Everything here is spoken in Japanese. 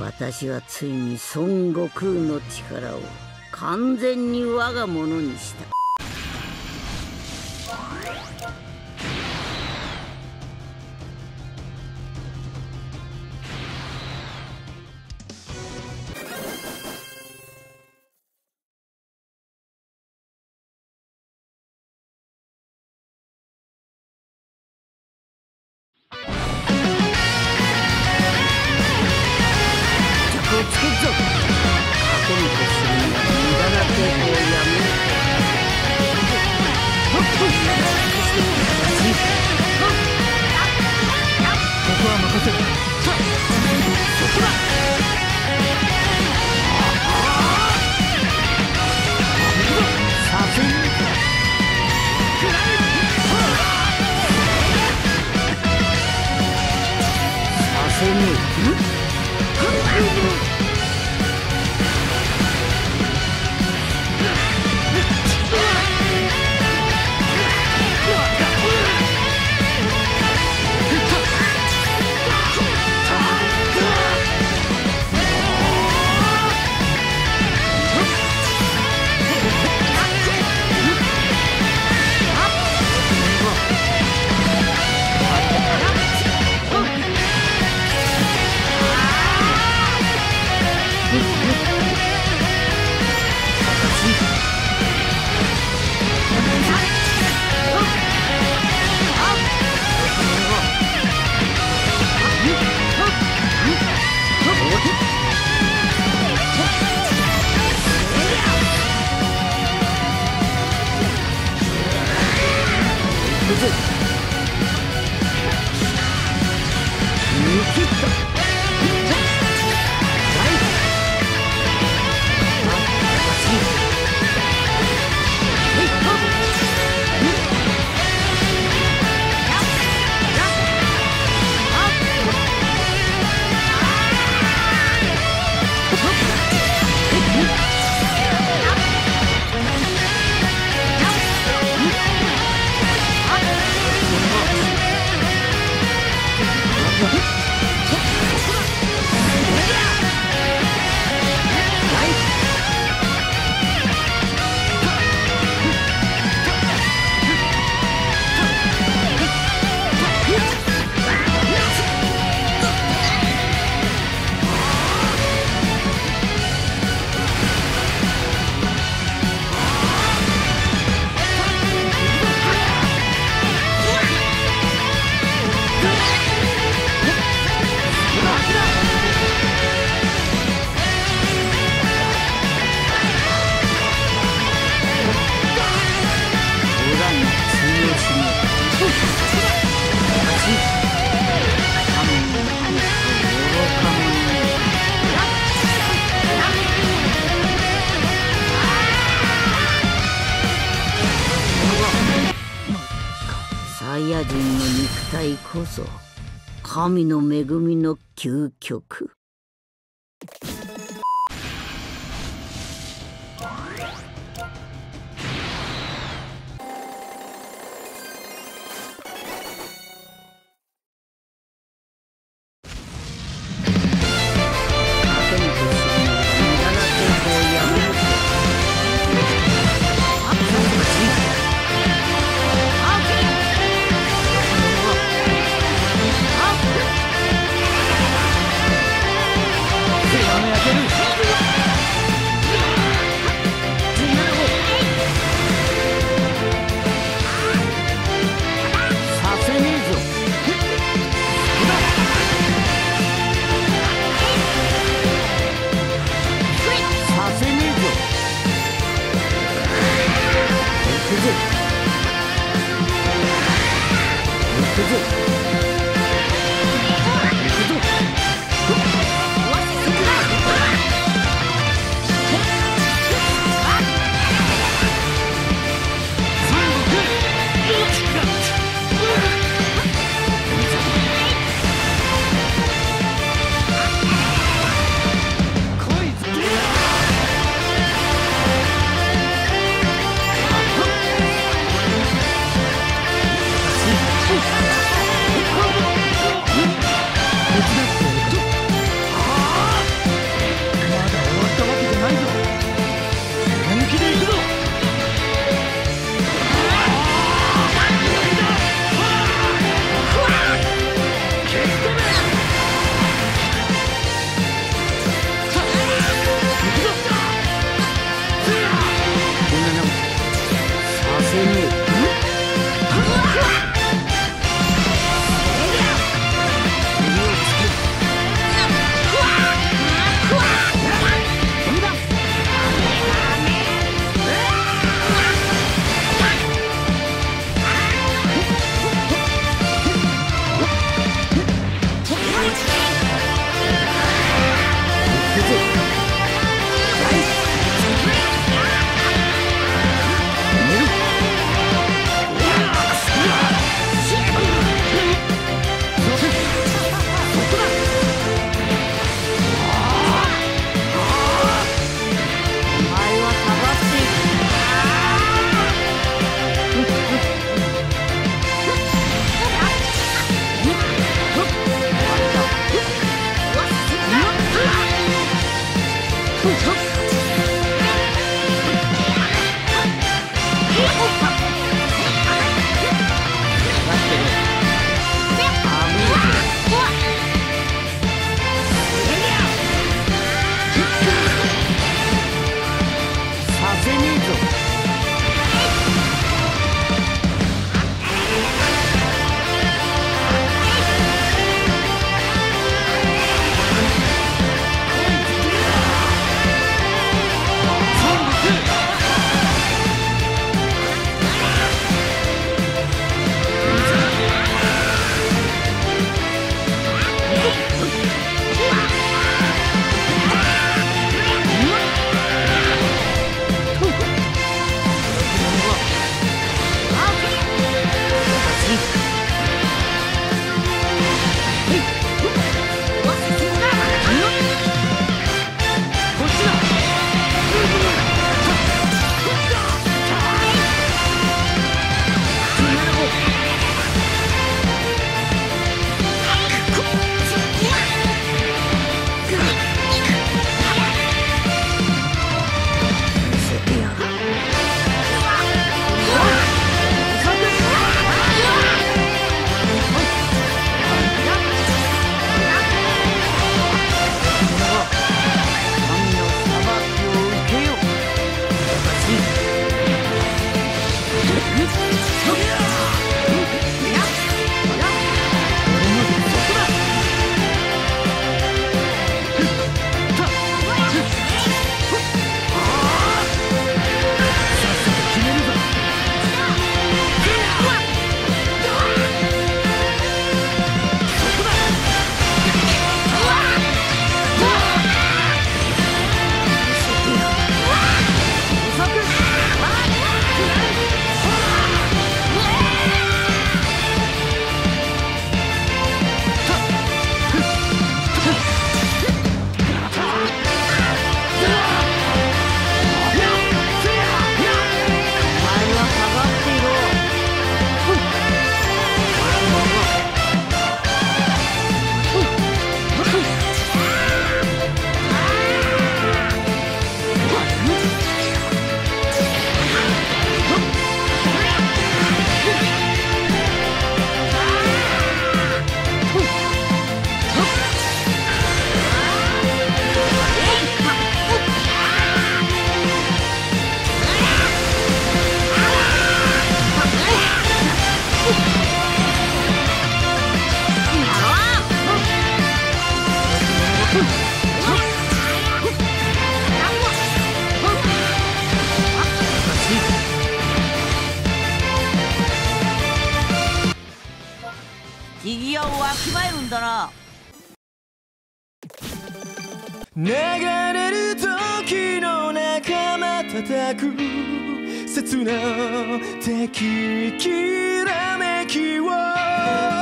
私はついに孫悟空の力を完全に我がものにした。こそ神の恵みの究極。にぎわうわきまえるんだな。流れる時の仲間叩く刹那的きらめきを